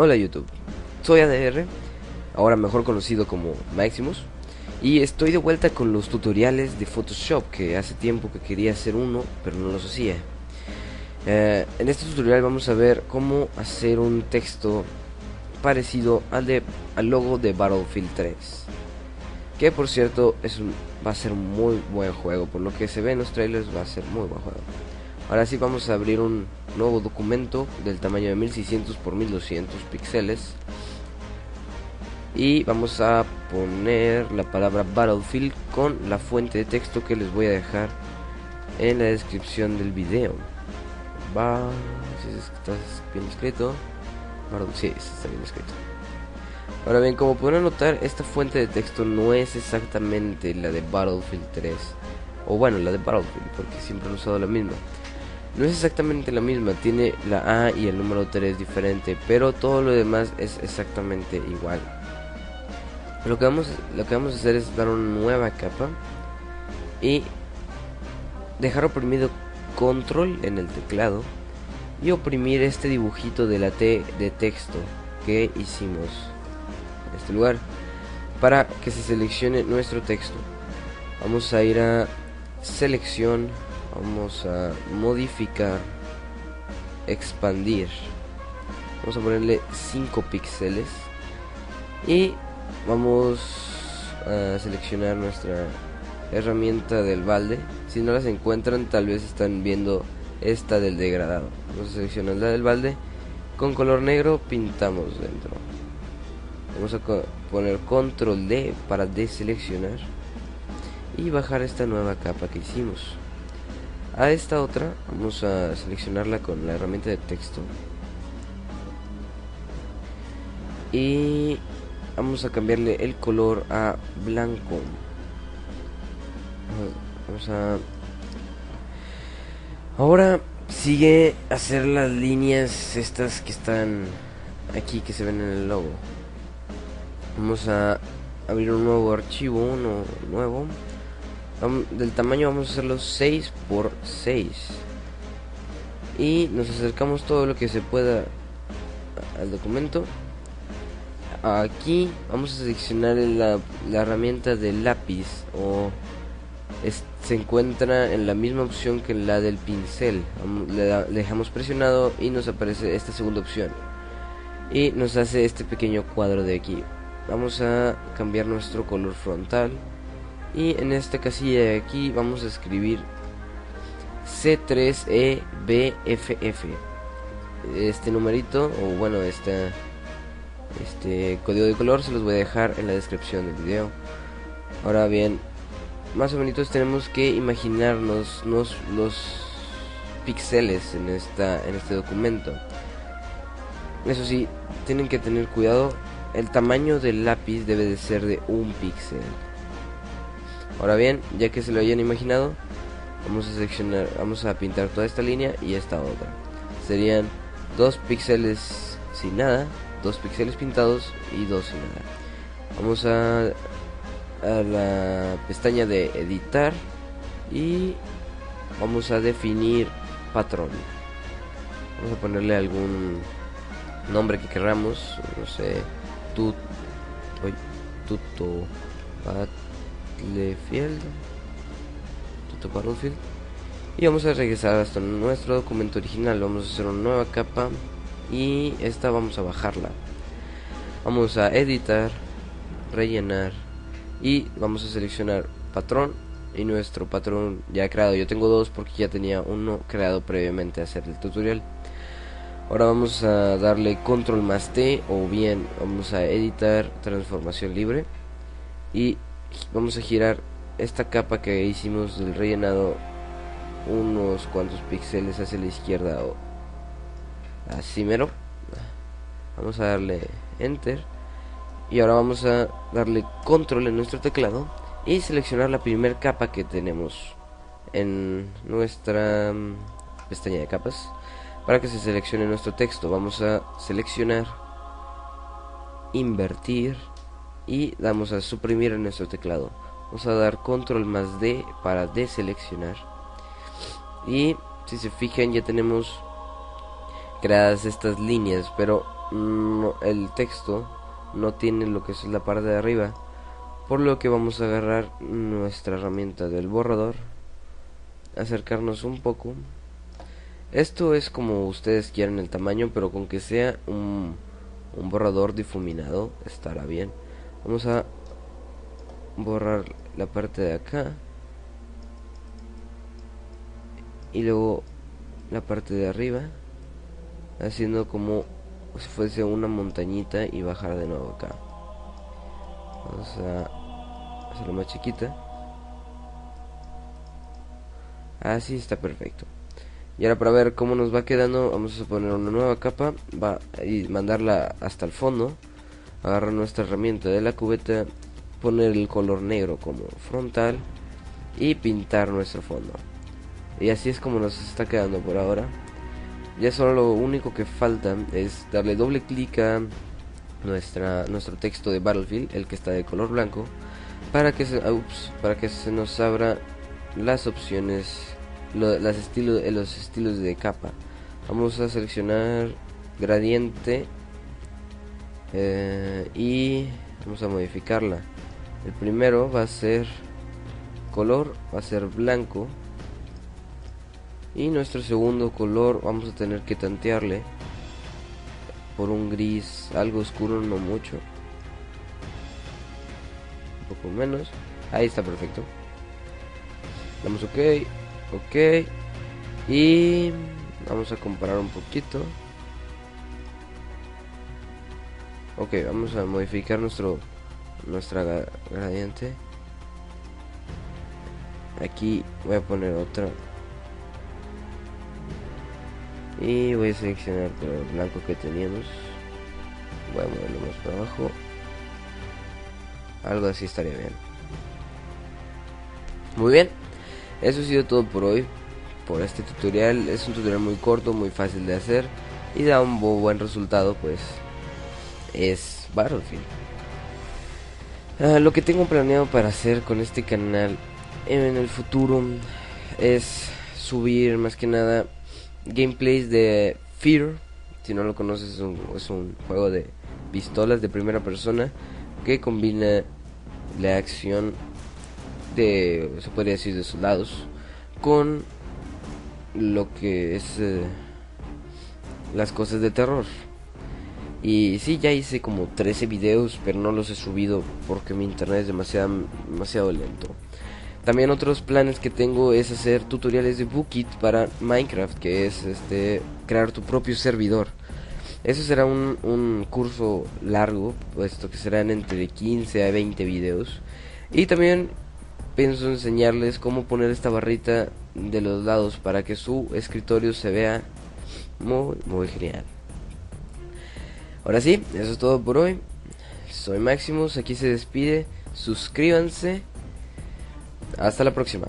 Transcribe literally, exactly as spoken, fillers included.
Hola YouTube, soy A D R, ahora mejor conocido como Maximus, y estoy de vuelta con los tutoriales de Photoshop, que hace tiempo que quería hacer uno, pero no los hacía. Eh, en este tutorial vamos a ver cómo hacer un texto parecido al, de, al logo de Battlefield tres, que por cierto es un, va a ser muy buen juego, por lo que se ve en los trailers va a ser muy buen juego. Ahora sí vamos a abrir un nuevo documento del tamaño de mil seiscientos por mil doscientos píxeles y vamos a poner la palabra Battlefield con la fuente de texto que les voy a dejar en la descripción del video. Va, si está bien escrito. Sí, está bien escrito. Ahora bien, como pueden notar, esta fuente de texto no es exactamente la de Battlefield tres, o bueno, la de Battlefield, porque siempre he usado la misma. No es exactamente la misma, tiene la A y el número tres diferente, pero todo lo demás es exactamente igual. Lo que vamos, lo que vamos a hacer es dar una nueva capa y dejar oprimido control en el teclado y oprimir este dibujito de la T de texto que hicimos en este lugar para que se seleccione nuestro texto. Vamos a ir a selección, vamos a modificar, expandir, vamos a ponerle cinco píxeles y vamos a seleccionar nuestra herramienta del balde. Si no las encuentran, tal vez están viendo esta del degradado. Vamos a seleccionar la del balde, con color negro pintamos dentro, vamos a co poner control D para deseleccionar y bajar esta nueva capa que hicimos. A esta otra vamos a seleccionarla con la herramienta de texto y vamos a cambiarle el color a blanco. Vamos a... Ahora sigue hacer las líneas estas que están aquí, que se ven en el logo. Vamos a abrir un nuevo archivo, uno nuevo. Del tamaño vamos a hacerlo seis por seis y nos acercamos todo lo que se pueda al documento. Aquí vamos a seleccionar la, la herramienta del lápiz, o es, se encuentra en la misma opción que la del pincel. Le, da, le dejamos presionado y nos aparece esta segunda opción y nos hace este pequeño cuadro de aquí. Vamos a cambiar nuestro color frontal y en esta casilla de aquí vamos a escribir C tres E B F F, este numerito, o bueno, esta, este código de color se los voy a dejar en la descripción del video. Ahora bien, más o menos tenemos que imaginarnos los, los píxeles en, esta, en este documento. Eso sí, tienen que tener cuidado, el tamaño del lápiz debe de ser de un píxel. Ahora bien, ya que se lo hayan imaginado, vamos a seleccionar, vamos a pintar toda esta línea y esta otra. Serían dos píxeles sin nada, dos píxeles pintados y dos sin nada. Vamos a, a la pestaña de editar y vamos a definir patrón. Vamos a ponerle algún nombre que queramos, no sé, tut, oy, tuto, pat, Battlefield, Battlefield, y vamos a regresar hasta nuestro documento original. Vamos a hacer una nueva capa y esta vamos a bajarla. Vamos a editar, rellenar y vamos a seleccionar patrón y nuestro patrón ya creado. Yo tengo dos porque ya tenía uno creado previamente a hacer el tutorial. Ahora vamos a darle control más T, o bien vamos a editar, transformación libre, y vamos a girar esta capa que hicimos del rellenado unos cuantos píxeles hacia la izquierda, o así mero. Vamos a darle enter y ahora vamos a darle control en nuestro teclado y seleccionar la primera capa que tenemos en nuestra pestaña de capas para que se seleccione nuestro texto. Vamos a seleccionar, invertir y damos a suprimir en nuestro teclado. Vamos a dar control más D para deseleccionar. Y si se fijan, ya tenemos creadas estas líneas, pero no, el texto no tiene lo que es la parte de arriba, por lo que vamos a agarrar nuestra herramienta del borrador, acercarnos un poco. Esto es como ustedes quieran el tamaño, pero con que sea un, un borrador difuminado estará bien. Vamos a borrar la parte de acá y luego la parte de arriba, haciendo como si fuese una montañita, y bajar de nuevo acá. Vamos a hacerlo más chiquita. Así está perfecto. Y ahora, para ver cómo nos va quedando, vamos a poner una nueva capa, va y mandarla hasta el fondo. Agarrar nuestra herramienta de la cubeta, poner el color negro como frontal y pintar nuestro fondo. Y así es como nos está quedando por ahora. Ya solo lo único que falta es darle doble clic a nuestra, nuestro texto de Battlefield, el que está de color blanco, para que se, ups, para que se nos abra las opciones, lo, las estilo, los estilos de capa. Vamos a seleccionar gradiente eh, y vamos a modificarla. El primero va a ser color, va a ser blanco. Y nuestro segundo color vamos a tener que tantearle por un gris algo oscuro, no mucho, un poco menos. Ahí está perfecto. Damos ok, ok. Y vamos a comparar un poquito. Ok, vamos a modificar nuestro nuestra gradiente. Aquí voy a poner otra. Y voy a seleccionar el blanco que teníamos. Voy a moverlo más para abajo. Algo así estaría bien. Muy bien. Eso ha sido todo por hoy. Por este tutorial. Es un tutorial muy corto, muy fácil de hacer. Y da un buen resultado, pues. Es Battlefield. Uh, lo que tengo planeado para hacer con este canal en el futuro es subir más que nada gameplays de Fear. Si no lo conoces, es un, es un juego de pistolas de primera persona que combina la acción de, se podría decir, de soldados con lo que es eh, las cosas de terror. Y sí, ya hice como trece videos, pero no los he subido porque mi internet es demasiado, demasiado lento. También otros planes que tengo es hacer tutoriales de Bukkit para Minecraft, que es este crear tu propio servidor. Eso será un, un curso largo, puesto que serán entre quince a veinte videos. Y también pienso enseñarles cómo poner esta barrita de los lados para que su escritorio se vea muy, muy genial. Ahora sí, eso es todo por hoy. Soy Maximus, aquí se despide. Suscríbanse. Hasta la próxima.